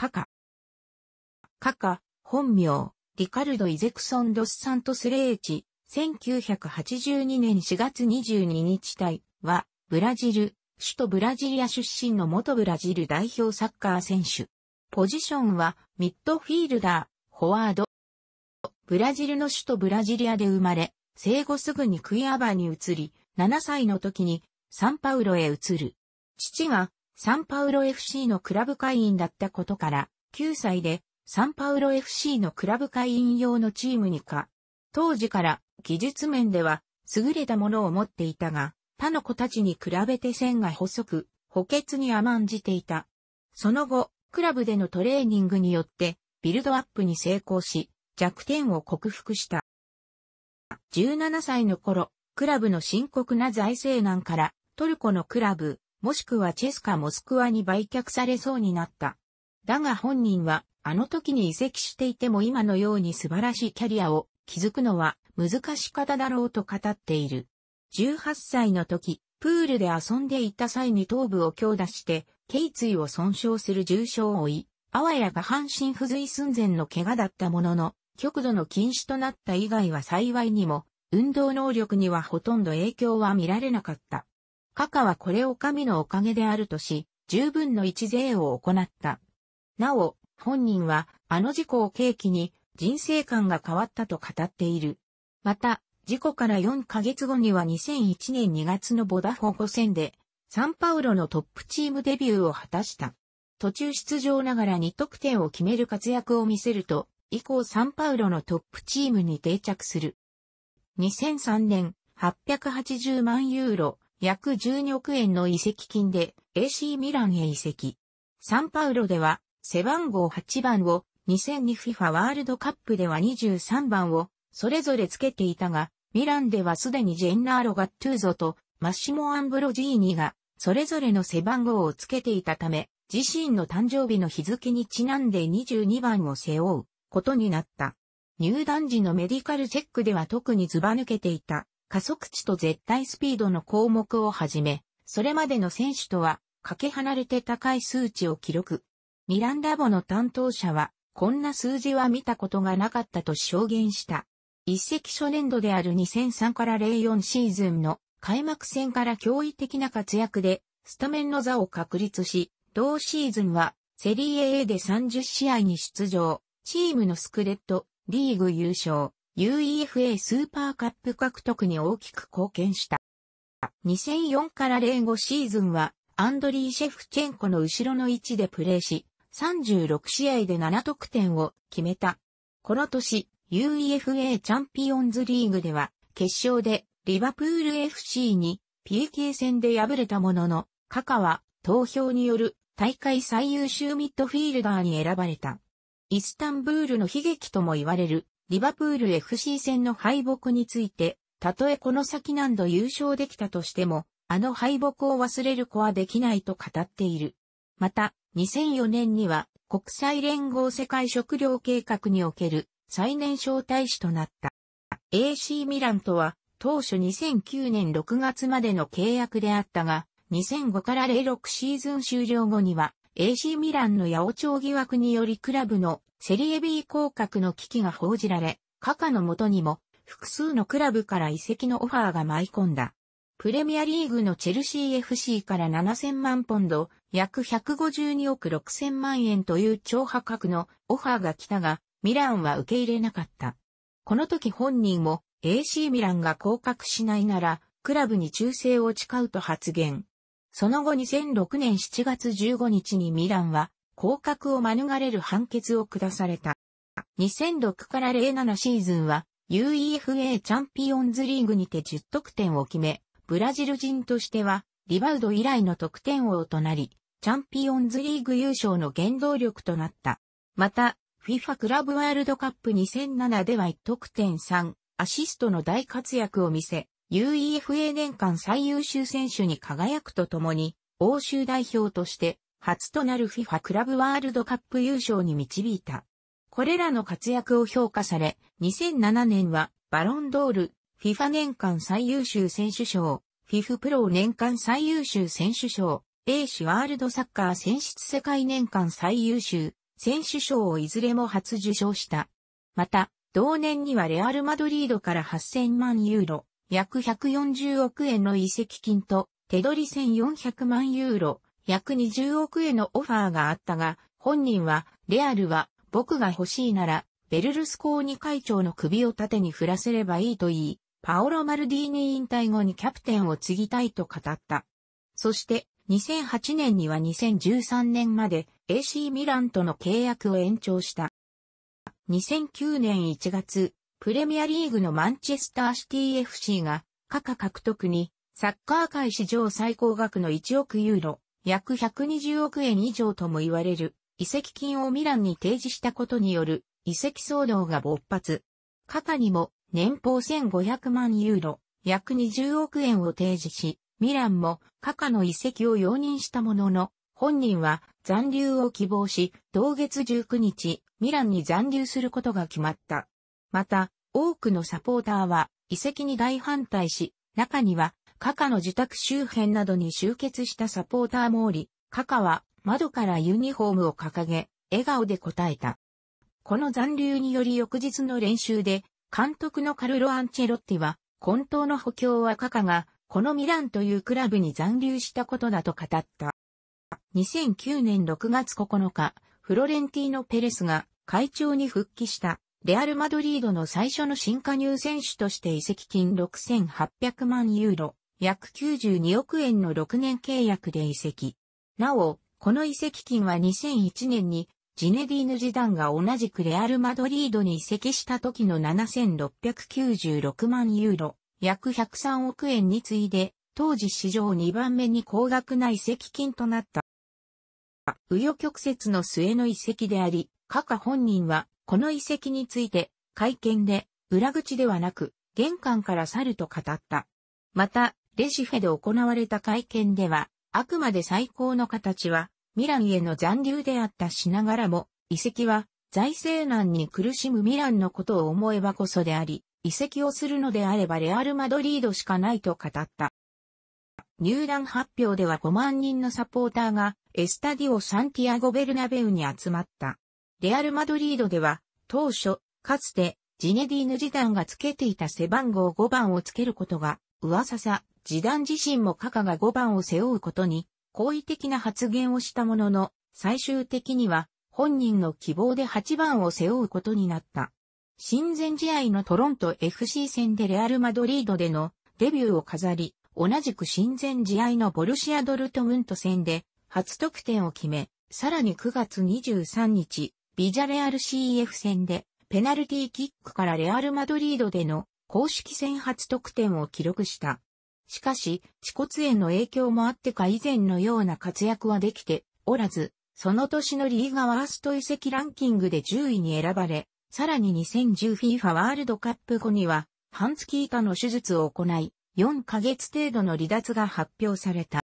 カカ、本名、リカルド・イゼクソン・ドス・サントス・レーチ、1982年4月22日隊は、ブラジル、首都ブラジリア出身の元ブラジル代表サッカー選手。ポジションは、ミッドフィールダー、フォワード。ブラジルの首都ブラジリアで生まれ、生後すぐにクイアバに移り、7歳の時にサンパウロへ移る。父がサンパウロ FC のクラブ会員だったことから、9歳でサンパウロ FC のクラブ会員用のチームに加。当時から技術面では優れたものを持っていたが、他の子たちに比べて線が細く、補欠に甘んじていた。その後、クラブでのトレーニングによって、ビルドアップに成功し、弱点を克服した。17歳の頃、クラブの深刻な財政難から、トルコのクラブ、もしくはチェスカ・モスクワに売却されそうになった。だが本人は、あの時に移籍していても今のように素晴らしいキャリアを築くのは難しかっただろうと語っている。18歳の時、プールで遊んでいた際に頭部を強打して、頸椎を損傷する重傷を負い、あわや下半身不随寸前の怪我だったものの、極度の禁止となった以外は幸いにも、運動能力にはほとんど影響は見られなかった。カカはこれを神のおかげであるとし、十分の一礼を行った。なお、本人は、あの事故を契機に、人生観が変わったと語っている。また、事故から4ヶ月後には2001年2月のボダフォゴ戦で、サンパウロのトップチームデビューを果たした。途中出場ながら2得点を決める活躍を見せると、以降サンパウロのトップチームに定着する。2003年、880万ユーロ、約12億円の移籍金で AC ミランへ移籍。サンパウロでは、背番号8番を、2002FIFA ワールドカップでは23番を、それぞれつけていたが、ミランではすでにジェンナーロ・ガットゥーゾとマッシモ・アンブロジーニが、それぞれの背番号をつけていたため、自身の誕生日の日付にちなんで22番を背負うことになった。入団時のメディカルチェックでは特にずば抜けていた加速値と絶対スピードの項目をはじめ、それまでの選手とはかけ離れて高い数値を記録。ミランラボの担当者は、こんな数字は見たことがなかったと証言した。移籍初年度である2003から04シーズンの開幕戦から驚異的な活躍で、スタメンの座を確立し、同シーズンはセリエ A で30試合に出場。チームのスクレット、リーグ優勝、UEFA スーパーカップ獲得に大きく貢献した。2004から05シーズンは、アンドリー・シェフチェンコの後ろの位置でプレーし、36試合で7得点を決めた。この年、UEFA チャンピオンズリーグでは、決勝でリバプール FC に PK 戦で敗れたものの、カカは投票による大会最優秀ミッドフィールダーに選ばれた。イスタンブールの悲劇とも言われるリバプール FC 戦の敗北について、たとえこの先何度優勝できたとしても、あの敗北を忘れる子はできないと語っている。また、2004年には国際連合世界食糧計画における最年少大使となった。AC ミランとは当初2009年6月までの契約であったが、2005から06シーズン終了後には、AC ミランの八百長疑惑によりクラブのセリエ B 降格の危機が報じられ、カカの元にも複数のクラブから移籍のオファーが舞い込んだ。プレミアリーグのチェルシー FC から7000万ポンド、約152億6000万円という超破格のオファーが来たが、ミランは受け入れなかった。この時本人も AC ミランが降格しないなら、クラブに忠誠を誓うと発言。その後2006年7月15日にミランは降格を免れる判決を下された。2006から07シーズンは UEFA チャンピオンズリーグにて10得点を決め、ブラジル人としてはリバウド以来の得点王となり、チャンピオンズリーグ優勝の原動力となった。また、FIFA クラブワールドカップ2007では1得点3アシストの大活躍を見せ、UEFA 年間最優秀選手に輝くとともに、欧州代表として、初となる FIFA クラブワールドカップ優勝に導いた。これらの活躍を評価され、2007年は、バロンドール、FIFA 年間最優秀選手賞、FIFPro 年間最優秀選手賞、英氏ワールドサッカー選出世界年間最優秀、選手賞をいずれも初受賞した。また、同年にはレアル・マドリードから$8000万、約140億円の移籍金と、手取り$1400万、約20億円のオファーがあったが、本人は、レアルは、僕が欲しいなら、ベルルスコーニ会長の首を縦に振らせればいいと言い、パオロ・マルディーニ引退後にキャプテンを継ぎたいと語った。そして、2008年には2013年まで AC ミランとの契約を延長した。2009年1月、プレミアリーグのマンチェスターシティ FC が、カカ獲得に、サッカー界史上最高額の$1億、約120億円以上とも言われる、移籍金をミランに提示したことによる、移籍騒動が勃発。カカにも、年俸$1500万、約20億円を提示し、ミランもカカの移籍を容認したものの、本人は残留を希望し、同月19日、ミランに残留することが決まった。また、多くのサポーターは移籍に大反対し、中にはカカの自宅周辺などに集結したサポーターもおり、カカは窓からユニフォームを掲げ、笑顔で応えた。この残留により翌日の練習で、監督のカルロ・アンチェロッティは、本当の補強はカカが、このミランというクラブに残留したことだと語った。2009年6月9日、フロレンティーノ・ペレスが会長に復帰した、レアル・マドリードの最初の新加入選手として移籍金$6800万、約92億円の6年契約で移籍。なお、この移籍金は2001年に、ジネディーヌ・ジダンが同じくレアル・マドリードに移籍した時の$7696万、約103億円に次いで、当時史上2番目に高額な移籍金となった。紆余曲折の末の移籍であり、カカ本人は、この移籍について、会見で、裏口ではなく、玄関から去ると語った。また、レシフェで行われた会見では、あくまで最高の形は、ミランへの残留であったしながらも、移籍は財政難に苦しむミランのことを思えばこそであり、移籍をするのであればレアル・マドリードしかないと語った。入団発表では5万人のサポーターがエスタディオ・サンティアゴ・ベルナベウに集まった。レアル・マドリードでは当初、かつてジネディーヌ・ジダンがつけていた背番号5番をつけることが噂さ、ジダン自身もカカが5番を背負うことに、好意的な発言をしたものの、最終的には本人の希望で8番を背負うことになった。親善試合のトロント FC 戦でレアル・マドリードでのデビューを飾り、同じく親善試合のボルシア・ドルトムント戦で初得点を決め、さらに9月23日、ビジャレアル CF 戦でペナルティーキックからレアル・マドリードでの公式戦初得点を記録した。しかし、恥骨炎の影響もあってか以前のような活躍はできておらず、その年のリーガワースト移籍ランキングで10位に選ばれ、さらに 2010FIFA ワールドカップ後には、半月以下の手術を行い、4ヶ月程度の離脱が発表された。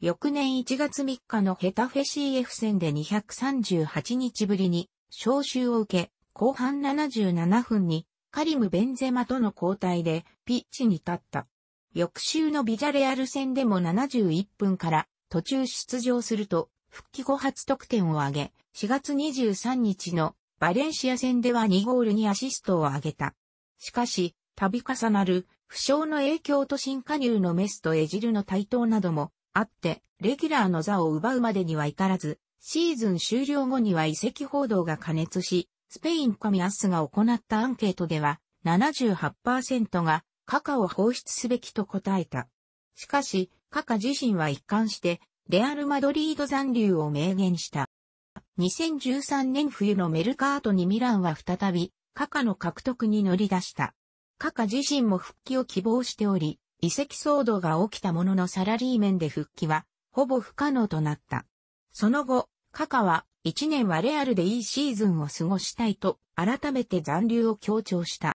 翌年1月3日のヘタフェ CF 戦で238日ぶりに招集を受け、後半77分にカリム・ベンゼマとの交代でピッチに立った。翌週のビジャレアル戦でも71分から途中出場すると復帰後初得点を挙げ、4月23日のバレンシア戦では2ゴールにアシストを挙げた。しかし、度重なる負傷の影響と新加入のメスとエジルの台頭などもあって、レギュラーの座を奪うまでには至らず、シーズン終了後には移籍報道が過熱し、スペインカミアスが行ったアンケートでは 78% がカカを放出すべきと答えた。しかし、カカ自身は一貫して、レアル・マドリード残留を明言した。2013年冬のメルカートにミランは再び、カカの獲得に乗り出した。カカ自身も復帰を希望しており、移籍騒動が起きたもののサラリー面で復帰は、ほぼ不可能となった。その後、カカは、1年はレアルでいいシーズンを過ごしたいと、改めて残留を強調した。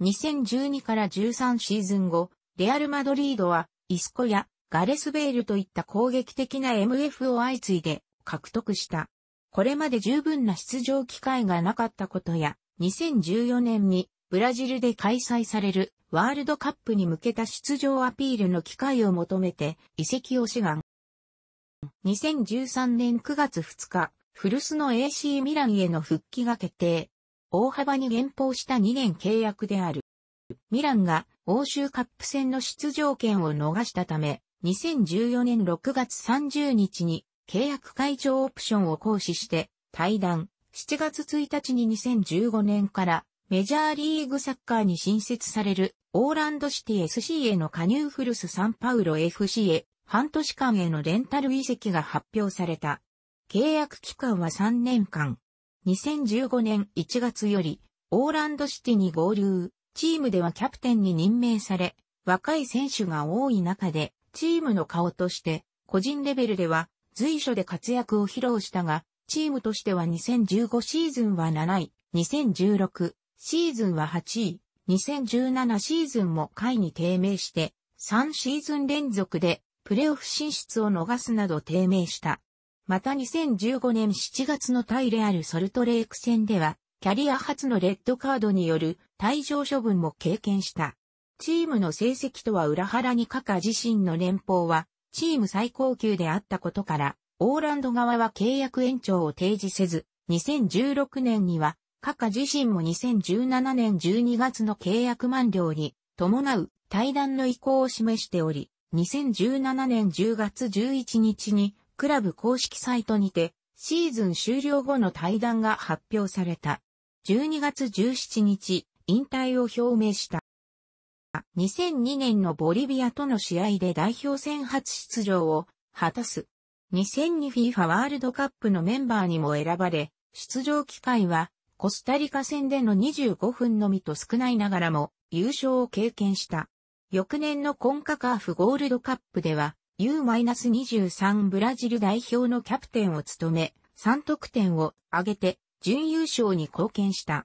2012から13シーズン後、レアル・マドリードは、イスコやガレス・ベールといった攻撃的な MF を相次いで獲得した。これまで十分な出場機会がなかったことや、2014年にブラジルで開催されるワールドカップに向けた出場アピールの機会を求めて移籍を志願。2013年9月2日、古巣の AC ミランへの復帰が決定。大幅に減俸した2年契約である。ミランが欧州カップ戦の出場権を逃したため、2014年6月30日に契約解除オプションを行使して退団。7月1日に2015年からメジャーリーグサッカーに新設されるオーランドシティ SC への加入古巣サンパウロ FC へ半年間へのレンタル移籍が発表された。契約期間は3年間。2015年1月よりオーランドシティに合流。チームではキャプテンに任命され、若い選手が多い中で、チームの顔として、個人レベルでは随所で活躍を披露したが、チームとしては2015シーズンは7位、2016シーズンは8位、2017シーズンも下位に低迷して、3シーズン連続でプレーオフ進出を逃すなど低迷した。また2015年7月の対レアルソルトレーク戦では、キャリア初のレッドカードによる退場処分も経験した。チームの成績とは裏腹にカカ自身の年俸はチーム最高級であったことから、オーランド側は契約延長を提示せず、2016年にはカカ自身も2017年12月の契約満了に伴う退団の意向を示しており、2017年10月11日にクラブ公式サイトにてシーズン終了後の退団が発表された。12月17日、引退を表明した。2002年のボリビアとの試合で代表戦初出場を果たす。2002FIFA ワールドカップのメンバーにも選ばれ、出場機会はコスタリカ戦での25分のみと少ないながらも優勝を経験した。翌年のコンカカーフゴールドカップでは U-23 ブラジル代表のキャプテンを務め、3得点を挙げて準優勝に貢献した。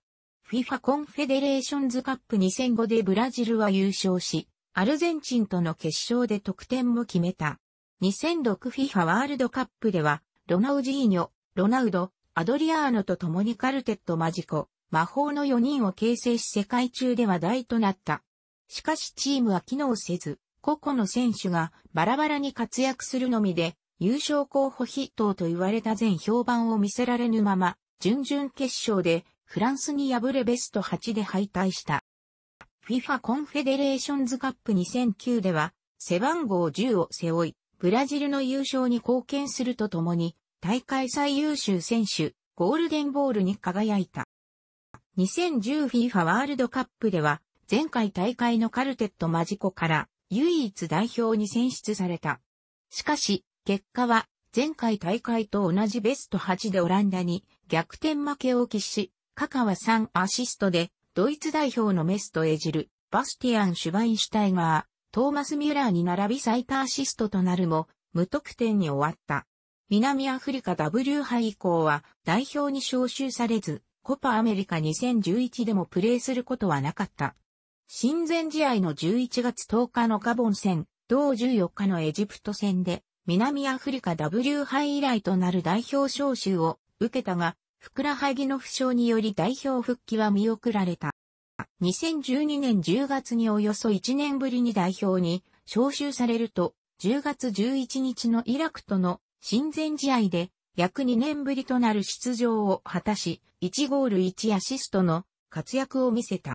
FIFA コンフェデレーションズカップ2005でブラジルは優勝し、アルゼンチンとの決勝で得点も決めた。2006FIFA ワールドカップでは、ロナウジーニョ、ロナウド、アドリアーノと共にカルテットマジコ、魔法の4人を形成し世界中で話題となった。しかしチームは機能せず、個々の選手がバラバラに活躍するのみで、優勝候補筆頭と言われた全評判を見せられぬまま、準々決勝でフランスに敗れベスト8で敗退した。FIFA コンフェデレーションズカップ2009では、背番号10を背負い、ブラジルの優勝に貢献するとともに、大会最優秀選手、ゴールデンボールに輝いた。2010FIFA ワールドカップでは、前回大会のカルテットマジコから、唯一代表に選出された。しかし、結果は、前回大会と同じベスト8でオランダに逆転負けを喫し、カカは3アシストで、ドイツ代表のメスとエジル、バスティアン・シュバインシュタイガー、トーマス・ミュラーに並び最多アシストとなるも、無得点に終わった。南アフリカ W 杯以降は代表に招集されず、コパアメリカ2011でもプレーすることはなかった。親善試合の11月10日のガボン戦、同14日のエジプト戦で、南アフリカ W 杯以来となる代表招集を受けたが、ふくらはぎの負傷により代表復帰は見送られた。2012年10月におよそ1年ぶりに代表に招集されると、10月11日のイラクとの親善試合で約2年ぶりとなる出場を果たし、1ゴール1アシストの活躍を見せた。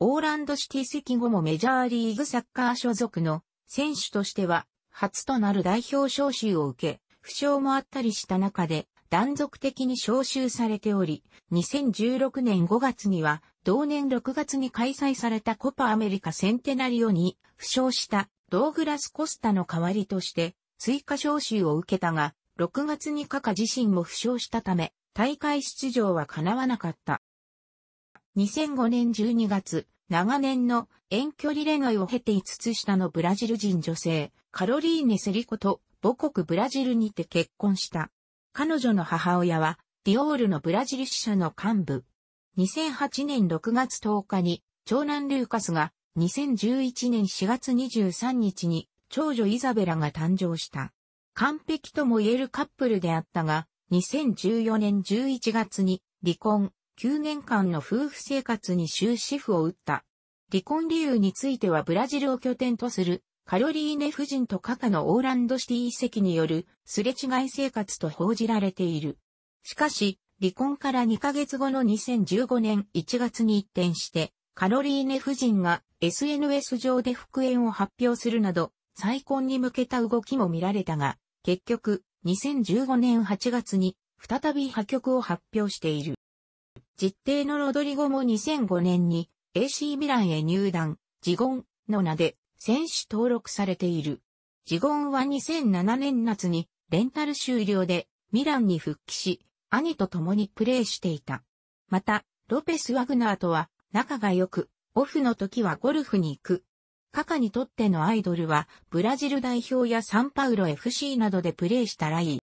オーランドシティ移籍後もメジャーリーグサッカー所属の選手としては初となる代表招集を受け、負傷もあったりした中で断続的に招集されており、2016年5月には同年6月に開催されたコパアメリカセンテナリオに負傷したドーグラス・コスタの代わりとして追加招集を受けたが、6月にカカ自身も負傷したため、大会出場は叶わなかった。2005年12月、長年の遠距離恋愛を経て5つ下のブラジル人女性、カロリーネ・セリコと母国ブラジルにて結婚した。彼女の母親は、ディオールのブラジル支社の幹部。2008年6月10日に長男ルーカスが、2011年4月23日に長女イザベラが誕生した。完璧とも言えるカップルであったが、2014年11月に離婚、9年間の夫婦生活に終止符を打った。離婚理由についてはブラジルを拠点とするカロリーネ夫人とカカのオーランドシティ移籍によるすれ違い生活と報じられている。しかし、離婚から2ヶ月後の2015年1月に一転して、カロリーネ夫人が SNS 上で復縁を発表するなど、再婚に向けた動きも見られたが、結局、2015年8月に再び破局を発表している。実弟のロドリゴも2005年に AC ミランへ入団、ジゴンの名で選手登録されている。ジゴンは2007年夏にレンタル終了でミランに復帰し、兄と共にプレーしていた。また、ロペス・ワグナーとは仲が良く、オフの時はゴルフに行く。カカにとってのアイドルは、ブラジル代表やサンパウロ FC などでプレーしたライ。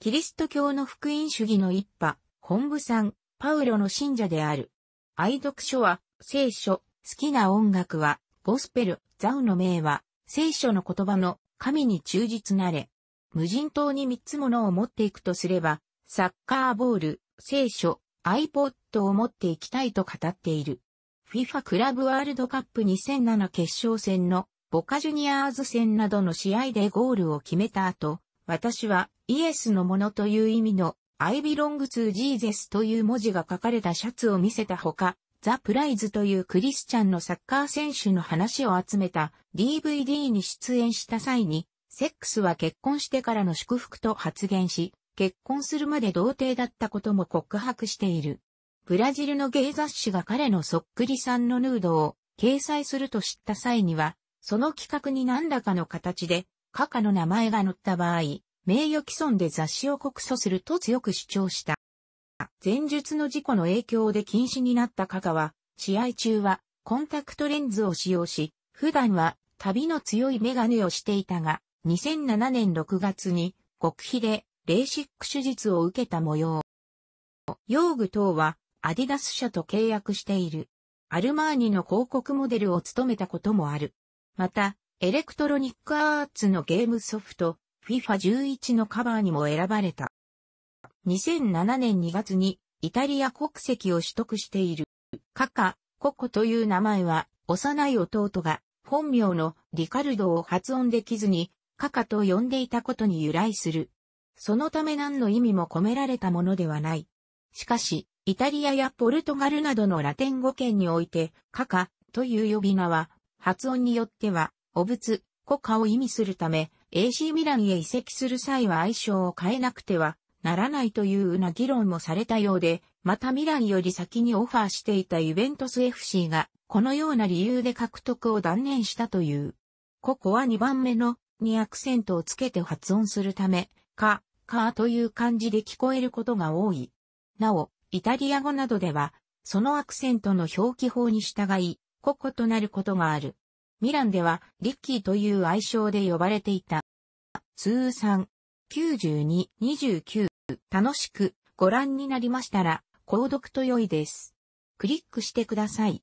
キリスト教の福音主義の一派、本部サンパウロの信者である。愛読書は、聖書、好きな音楽は、ゴスペル、ザウの名は、聖書の言葉の、神に忠実なれ。無人島に3つものを持っていくとすれば、サッカーボール、聖書、iPod を持っていきたいと語っている。FIFA クラブワールドカップ2007決勝戦のボカジュニアーズ戦などの試合でゴールを決めた後、私はイエスのものという意味のI belong to Jesusという文字が書かれたシャツを見せたほか、ザ・プライズというクリスチャンのサッカー選手の話を集めた DVD に出演した際に、セックスは結婚してからの祝福と発言し、結婚するまで童貞だったことも告白している。ブラジルのゲイ雑誌が彼のそっくりさんのヌードを掲載すると知った際には、その企画に何らかの形で、カカの名前が載った場合、名誉毀損で雑誌を告訴すると強く主張した。前述の事故の影響で禁止になったカカは、試合中はコンタクトレンズを使用し、普段は旅の強いメガネをしていたが、2007年6月に極秘でレーシック手術を受けた模様。用具等は、アディダス社と契約している。アルマーニの広告モデルを務めたこともある。また、エレクトロニックアーツのゲームソフト、FIFA11 のカバーにも選ばれた。2007年2月にイタリア国籍を取得している。カカ、ココという名前は、幼い弟が本名のリカルドを発音できずに、カカと呼んでいたことに由来する。そのため何の意味も込められたものではない。しかし、イタリアやポルトガルなどのラテン語圏において、カカという呼び名は、発音によっては、お仏、コカを意味するため、AC ミランへ移籍する際は愛称を変えなくてはならないというような議論もされたようで、またミランより先にオファーしていたユベントス FC が、このような理由で獲得を断念したという。ココは2番目のにアクセントをつけて発音するため、カ、カーという漢字で聞こえることが多い。なお、イタリア語などでは、そのアクセントの表記法に従い、ココとなることがある。ミランでは、リッキーという愛称で呼ばれていた。通算、9229。楽しくご覧になりましたら、購読と良いです。クリックしてください。